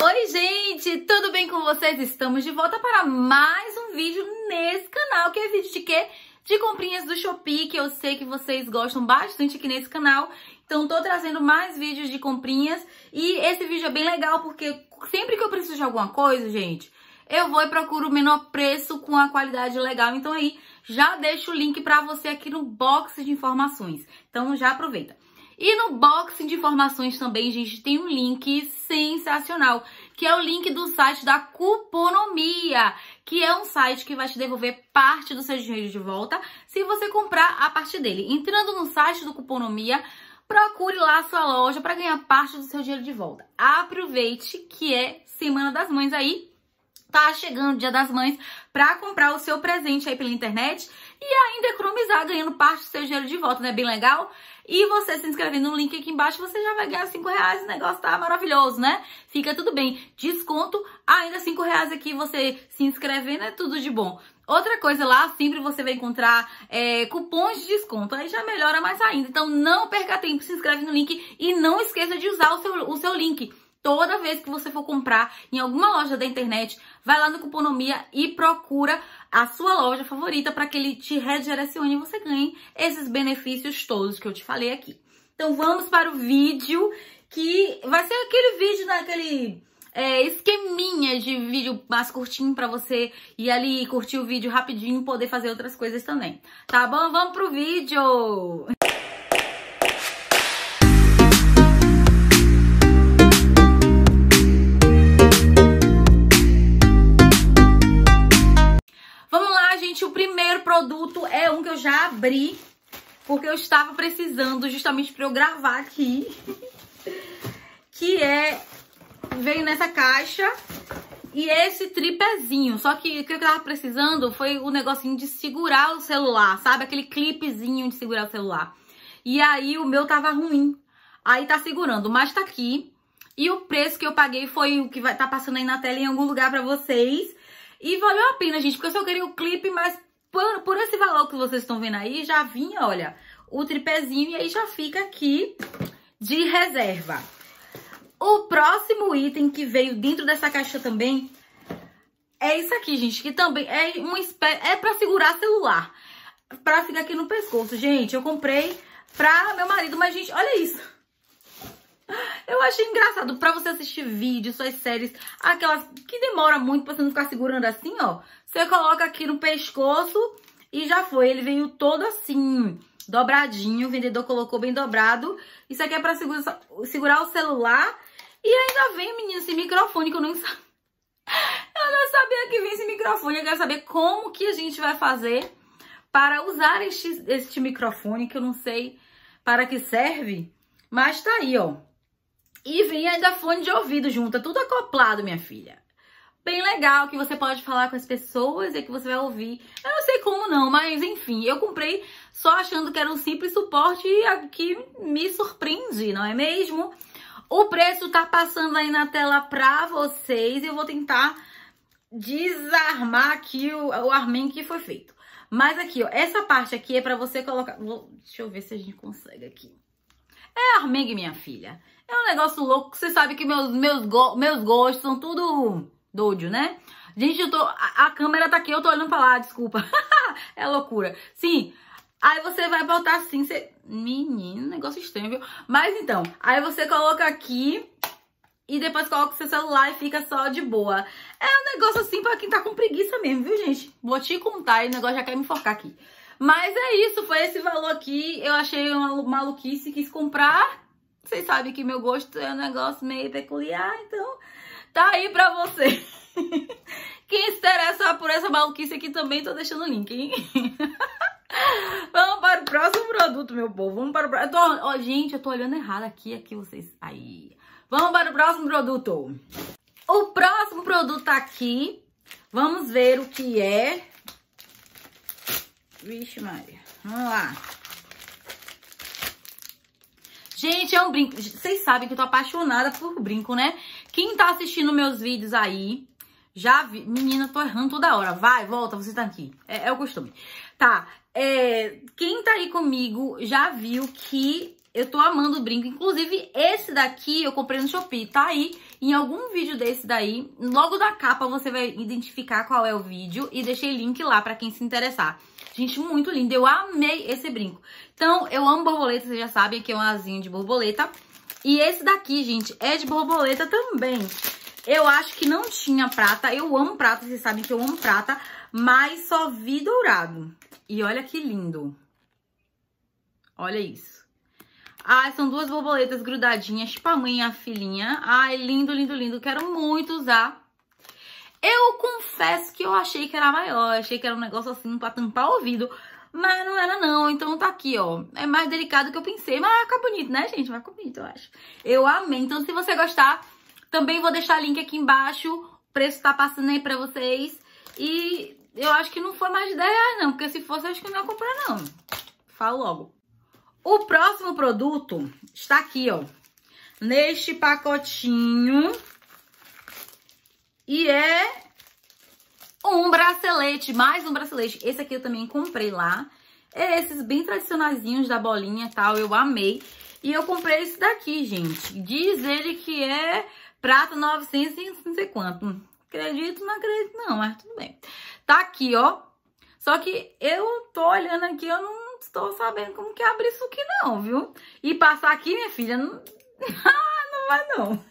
Oi gente, tudo bem com vocês? Estamos de volta para mais um vídeo nesse canal, que é vídeo de quê? De comprinhas do Shopee, que eu sei que vocês gostam bastante aqui nesse canal. Então tô trazendo mais vídeos de comprinhas e esse vídeo é bem legal porque sempre que eu preciso de alguma coisa, gente, eu vou e procuro o menor preço com a qualidade legal. Então aí, já deixo o link para você aqui no box de informações. Então já aproveita. E no box de informações também, gente, tem um link sensacional, que é o link do site da Cuponomia, que é um site que vai te devolver parte do seu dinheiro de volta se você comprar a parte dele. Entrando no site do Cuponomia, procure lá a sua loja para ganhar parte do seu dinheiro de volta. Aproveite que é Semana das Mães aí. Tá chegando o Dia das Mães pra comprar o seu presente aí pela internet e ainda economizar ganhando parte do seu dinheiro de volta, né? Bem legal. E você se inscrevendo no link aqui embaixo, você já vai ganhar R$5, o negócio tá maravilhoso, né? Fica tudo bem. Desconto, ainda R$5 aqui você se inscrevendo, é tudo de bom. Outra coisa lá, sempre você vai encontrar cupons de desconto, aí já melhora mais ainda. Então não perca tempo, se inscreve no link e não esqueça de usar o seu link. Toda vez que você for comprar em alguma loja da internet, vai lá no Cuponomia e procura a sua loja favorita para que ele te redirecione e você ganhe esses benefícios todos que eu te falei aqui. Então vamos para o vídeo, que vai ser aquele vídeo, naquele esqueminha de vídeo mais curtinho para você ir ali curtir o vídeo rapidinho e poder fazer outras coisas também. Tá bom? Vamos pro vídeo! O primeiro produto é um que eu já abri, porque eu estava precisando justamente para eu gravar aqui. Que veio nessa caixa e esse tripézinho. Só que o que eu tava precisando foi o negocinho de segurar o celular, sabe? Aquele clipezinho de segurar o celular. E aí o meu tava ruim. Aí tá segurando, mas tá aqui. E o preço que eu paguei foi o que vai tá passando aí na tela em algum lugar pra vocês. E valeu a pena, gente, porque eu só queria o clipe, mas por esse valor que vocês estão vendo aí, já vinha, olha, o tripézinho e aí já fica aqui de reserva. O próximo item que veio dentro dessa caixa também é isso aqui, gente, que também é uma espécie, é pra segurar celular, pra ficar aqui no pescoço. Gente, eu comprei pra meu marido, mas, gente, olha isso. Eu achei engraçado, pra você assistir vídeos, suas séries, aquelas que demora muito pra você não ficar segurando assim, ó. Você coloca aqui no pescoço e já foi. Ele veio todo assim, dobradinho, o vendedor colocou bem dobrado. Isso aqui é pra segurar o celular. E ainda vem, menino, esse microfone que eu não sabia que vinha esse microfone. Eu quero saber como que a gente vai fazer para usar este microfone, que eu não sei para que serve. Mas tá aí, ó. E vem ainda fone de ouvido junto, é tudo acoplado, minha filha. Bem legal, que você pode falar com as pessoas e que você vai ouvir. Eu não sei como não, mas enfim, eu comprei só achando que era um simples suporte e aqui me surpreende, não é mesmo? O preço tá passando aí na tela pra vocês e eu vou tentar desarmar aqui o arminho que foi feito. Mas aqui, ó, essa parte aqui é pra você colocar... Deixa eu ver se a gente consegue aqui. É armengue, minha filha. É um negócio louco. Você sabe que meus gostos são tudo doido, né? Gente, eu tô... A câmera tá aqui, eu tô olhando pra lá, desculpa. É loucura. Sim. Aí você vai botar assim, você... Menino, negócio estranho, viu? Mas então, aí você coloca aqui e depois coloca o seu celular e fica só de boa. É um negócio assim pra quem tá com preguiça mesmo, viu, gente? Vou te contar, o negócio já quer me enforcar aqui. Mas é isso, foi esse valor aqui. Eu achei uma maluquice, quis comprar. Vocês sabem que meu gosto é um negócio meio peculiar, então tá aí pra você. Quem se interessa por essa maluquice aqui também, tô deixando o link, hein? Vamos para o próximo produto, meu povo. Vamos para o próximo... gente, eu tô olhando errado aqui vocês... Aí. Vamos para o próximo produto. O próximo produto tá aqui. Vamos ver o que é. Vixe, Maria. Vamos lá. Gente, é um brinco. Vocês sabem que eu tô apaixonada por brinco, né? Quem tá assistindo meus vídeos aí, já vi... Menina, tô errando toda hora. Vai, volta, você tá aqui. É o costume. Tá. Quem tá aí comigo já viu que Eu tô amando o brinco. Inclusive, esse daqui eu comprei no Shopee. Tá aí. Em algum vídeo desse daí, logo da capa, você vai identificar qual é o vídeo. E deixei link lá pra quem se interessar. Gente, muito lindo. Eu amei esse brinco. Então, eu amo borboleta. Vocês já sabem que é um asinho de borboleta. E esse daqui, gente, é de borboleta também. Eu acho que não tinha prata. Eu amo prata. Vocês sabem que eu amo prata. Mas só vi dourado. E olha que lindo. Olha isso. Ai, são duas borboletas grudadinhas, tipo a mãe e a filhinha. Ai, lindo, lindo, lindo. Quero muito usar. Eu confesso que eu achei que era maior. Achei que era um negócio assim pra tampar o ouvido. Mas não era não. Então tá aqui, ó. É mais delicado do que eu pensei. Mas vai ficar bonito, né, gente? Vai ficar bonito, eu acho. Eu amei. Então se você gostar, também vou deixar link aqui embaixo. O preço tá passando aí pra vocês. E eu acho que não foi mais de R$10 não. Porque se fosse, eu acho que não ia comprar não. Falo logo. O próximo produto está aqui, ó, neste pacotinho, e é um bracelete, mais um bracelete. Esse aqui eu também comprei lá, é esses bem tradicionaizinhos da bolinha e tal, eu amei. E eu comprei esse daqui, gente, diz ele que é prata 900 e não sei quanto, acredito, não acredito não, mas tudo bem. Tá aqui, ó, só que eu tô olhando aqui, eu não estou sabendo como que abre isso aqui não, viu? E passar aqui, minha filha, não, não vai não.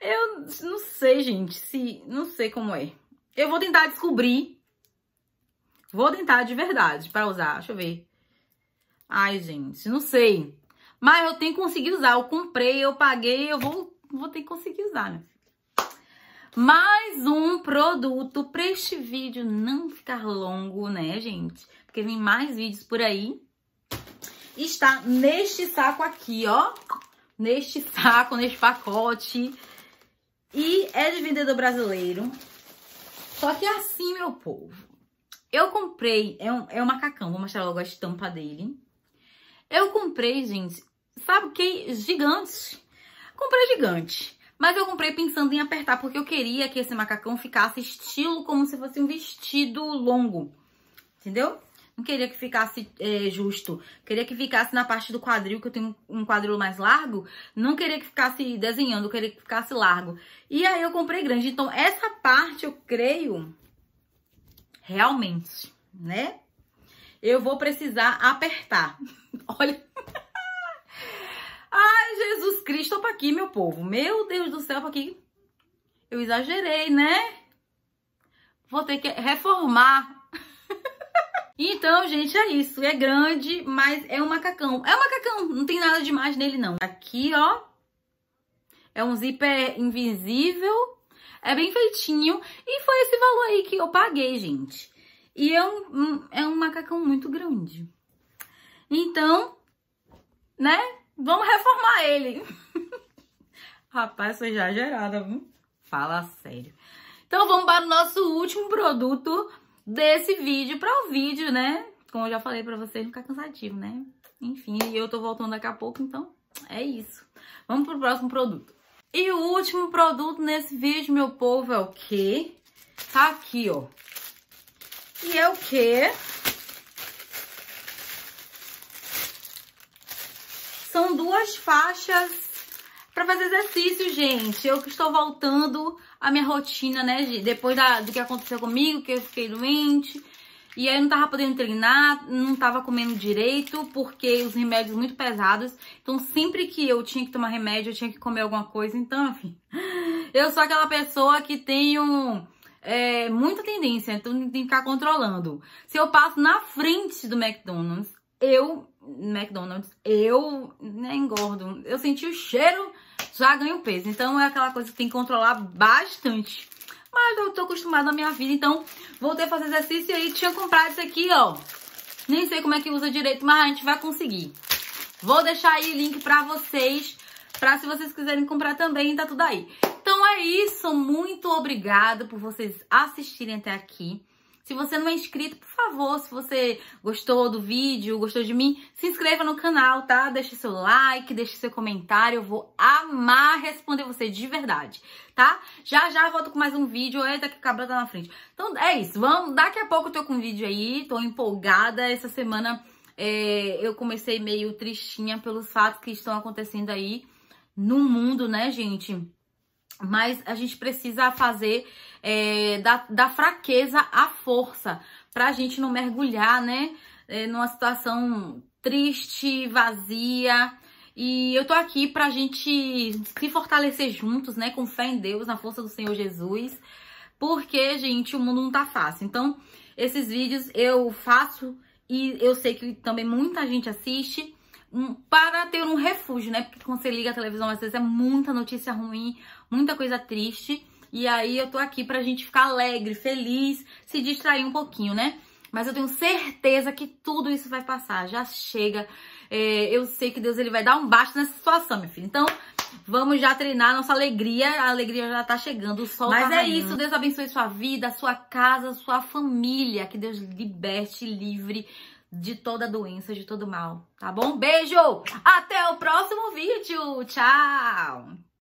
Eu não sei, gente, se não sei como é. Eu vou tentar descobrir. Vou tentar de verdade para usar, deixa eu ver. Ai, gente, não sei. Mas eu tenho que conseguir usar, eu comprei, eu paguei, eu vou ter que conseguir usar, né? Mais um produto para este vídeo não ficar longo, né, gente? Porque vem mais vídeos por aí. Está neste saco aqui, ó. Neste saco, neste pacote. E é de vendedor brasileiro. Só que assim, meu povo. Eu comprei... É um macacão. Vou mostrar logo a estampa dele. Eu comprei, gente... Sabe o que? Gigante. Comprei gigante. Mas eu comprei pensando em apertar, porque eu queria que esse macacão ficasse estilo como se fosse um vestido longo. Entendeu? Não queria que ficasse justo. Queria que ficasse na parte do quadril, que eu tenho um quadril mais largo. Não queria que ficasse desenhando, eu queria que ficasse largo. E aí eu comprei grande. Então, essa parte, eu creio, realmente, né? Eu vou precisar apertar. Olha... Ai, Jesus Cristo, opa aqui, meu povo. Meu Deus do céu, opa aqui. Eu exagerei, né? Vou ter que reformar. Então, gente, é isso. É grande, mas é um macacão. É um macacão, não tem nada demais nele, não. Aqui, ó. É um zíper invisível. É bem feitinho. E foi esse valor aí que eu paguei, gente. E é um macacão muito grande. Então, né? Vamos reformar ele. Rapaz, sou exagerada, viu? Fala sério. Então, vamos para o nosso último produto desse vídeo. Para o vídeo, né? Como eu já falei para vocês, não ficar cansativo, né? Enfim, eu tô voltando daqui a pouco, então é isso. Vamos para o próximo produto. E o último produto nesse vídeo, meu povo, é o quê? Tá aqui, ó. E é o quê? São duas faixas para fazer exercício, gente. Eu que estou voltando à minha rotina, né, gente? Depois do que aconteceu comigo, que eu fiquei doente. E aí eu não tava podendo treinar, não tava comendo direito, porque os remédios muito pesados. Então, sempre que eu tinha que tomar remédio, eu tinha que comer alguma coisa. Então, enfim, eu sou aquela pessoa que tenho muita tendência. Então, tem que ficar controlando. Se eu passo na frente do McDonald's, eu né, engordo. Eu senti o cheiro, já ganho peso. Então, é aquela coisa que tem que controlar bastante. Mas eu tô acostumada na minha vida, então voltei a fazer exercício e aí tinha comprado isso aqui, ó. Nem sei como é que usa direito, mas a gente vai conseguir. Vou deixar aí o link pra vocês, pra se vocês quiserem comprar também, tá tudo aí. Então é isso, muito obrigada por vocês assistirem até aqui. Se você não é inscrito, por favor, se você gostou do vídeo, gostou de mim, se inscreva no canal, tá? Deixe seu like, deixe seu comentário, eu vou amar responder você de verdade, tá? Já, já volto com mais um vídeo, eita que cabra tá na frente. Então é isso, vamos, daqui a pouco eu tô com um vídeo aí, tô empolgada, essa semana eu comecei meio tristinha pelos fatos que estão acontecendo aí no mundo, né, gente? Mas a gente precisa fazer da fraqueza à força, pra gente não mergulhar, né, numa situação triste, vazia. E eu tô aqui pra gente se fortalecer juntos, né, com fé em Deus, na força do Senhor Jesus, porque, gente, o mundo não tá fácil. Então, esses vídeos eu faço e eu sei que também muita gente assiste para ter um refúgio, né? Porque quando você liga a televisão, às vezes é muita notícia ruim, muita coisa triste. E aí eu tô aqui pra gente ficar alegre, feliz, se distrair um pouquinho, né? Mas eu tenho certeza que tudo isso vai passar, já chega. Eu sei que Deus, ele vai dar um basta nessa situação, minha filha. Então, vamos já treinar nossa alegria. A alegria já tá chegando, o sol tá raiando. Mas é isso, Deus abençoe sua vida, sua casa, sua família. Que Deus liberte, livre de toda doença, de todo mal, tá bom? Beijo! Até o próximo vídeo! Tchau!